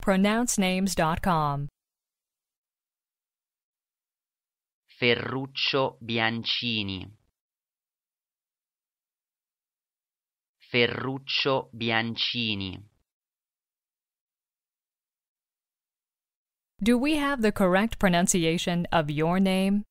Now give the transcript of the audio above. PronounceNames.com. Ferruccio Biancini. Ferruccio Biancini. Do we have the correct pronunciation of your name?